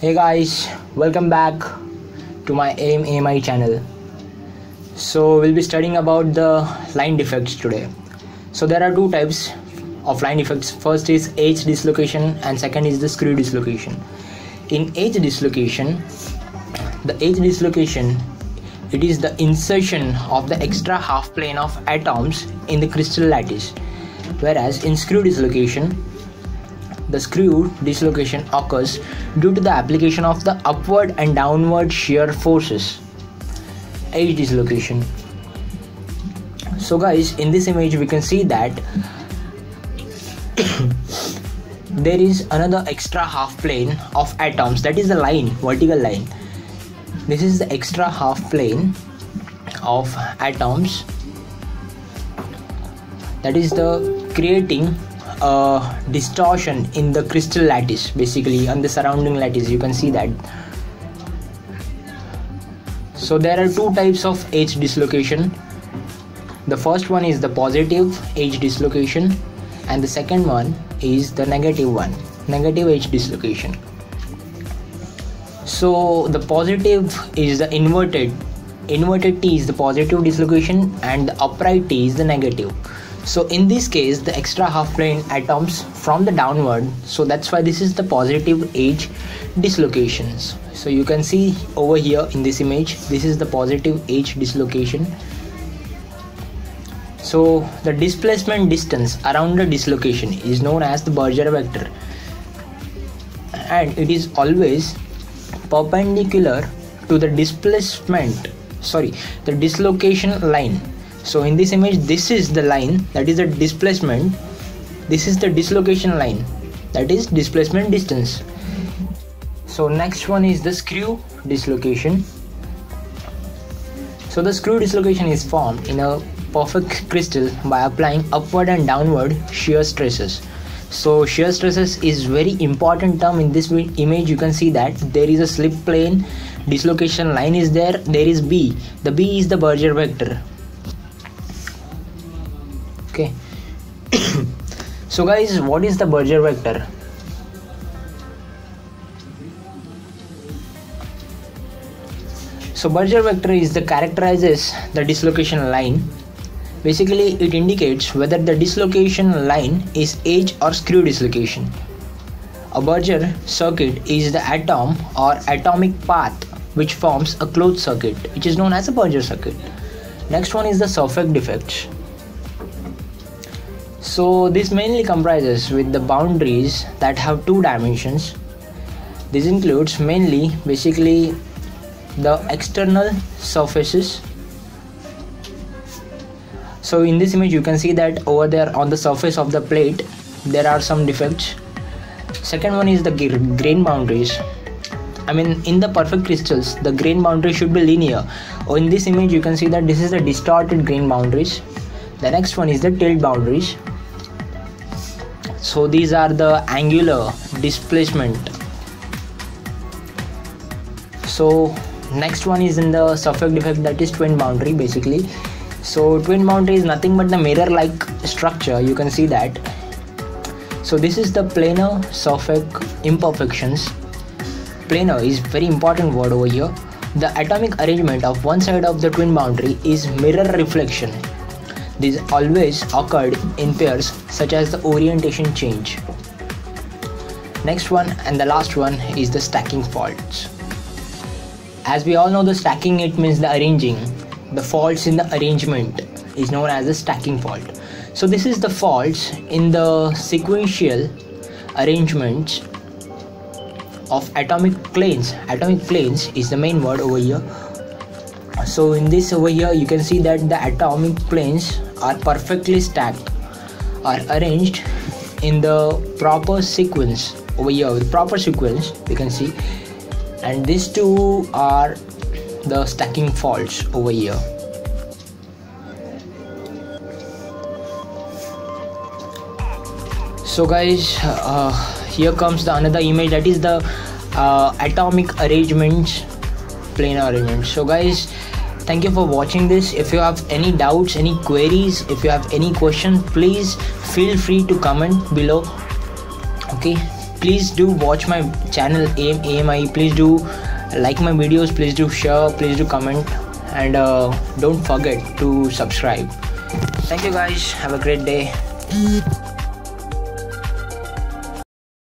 Hey guys, welcome back to my AIM AMIE channel. So we'll be studying about the line defects today. So there are two types of line defects. First is edge dislocation and second is the screw dislocation. In edge dislocation, it is the insertion of the extra half plane of atoms in the crystal lattice, whereas in screw dislocation, the screw dislocation occurs due to the application of the upward and downward shear forces. Edge dislocation. So guys, in this image we can see that there is another extra half plane of atoms, that is the line, vertical line. This is the extra half plane of atoms that is the creating distortion in the crystal lattice, basically on the surrounding lattice. You can see that. So there are two types of edge dislocation. The first one is the positive edge dislocation and the second one is the negative one, negative edge dislocation. So the positive is the inverted T is the positive dislocation and the upright T is the negative. So in this case, the extra half plane atoms from the downward, so that's why this is the positive edge dislocations. So you can see over here in this image, this is the positive edge dislocation. So the displacement distance around the dislocation is known as the Burgers vector, and it is always perpendicular to the dislocation line. So in this image, this is the line, that is the displacement. This is the dislocation line, that is displacement distance. So next one is the screw dislocation. So the screw dislocation is formed in a perfect crystal by applying upward and downward shear stresses. So shear stresses is very important term in this image. You can see that there is a slip plane, dislocation line is there, there is B. The B is the Burgers vector. Okay. So guys, what is the Burgers vector? So Burgers vector is the characterizes the dislocation line. Basically it indicates whether the dislocation line is edge or screw dislocation. A Burgers circuit is the atom or atomic path which forms a closed circuit, which is known as a Burgers circuit. Next one is the surface defects. So this mainly comprises with the boundaries that have two dimensions. This includes mainly basically the external surfaces. So in this image you can see that over there on the surface of the plate there are some defects. Second one is the grain boundaries. I mean, in the perfect crystals the grain boundary should be linear. In this image you can see that this is the distorted grain boundaries. The next one is the tilt boundaries. So these are the angular displacement. So next one is in the surface defect, that is twin boundary basically. So twin boundary is nothing but the mirror like structure, you can see that. So this is the planar surface imperfections. Planar is very important word over here. The atomic arrangement of one side of the twin boundary is mirror reflection. These always occurred in pairs such as the orientation change. Next one and the last one is the stacking faults. As we all know, the stacking, it means the arranging. The faults in the arrangement is known as the stacking fault. So this is the faults in the sequential arrangements of atomic planes. Atomic planes is the main word over here. So in this over here you can see that the atomic planes are perfectly stacked or arranged in the proper sequence over here, the proper sequence you can see, and these two are the stacking faults over here. So guys, here comes the another image, that is the atomic arrangements, planar arrangements. So guys, thank you for watching this. If you have any doubts, any queries, if you have any question, please feel free to comment below. Okay, Please do watch my channel AIM AMIE. Please do like my videos, please do share, please do comment, and don't forget to subscribe. Thank you guys, have a great day.